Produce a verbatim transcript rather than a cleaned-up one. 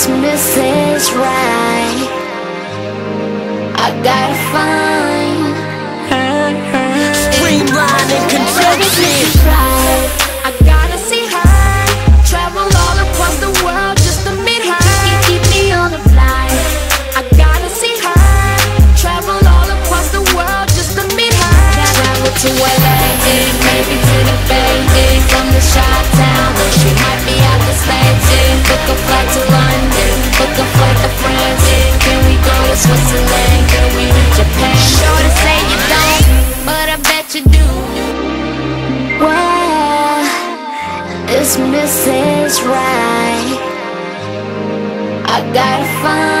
Christmas is right. I gotta find her, her. Streamliner controls me. To L A, maybe to the Bay, from the Chi-Town, or she might be out this late. Book a flight to London, book a flight to France. Can we go to Switzerland? Can we to Japan? Sure to say you don't, but I bet you do. Well, it's Missus Right. I gotta find.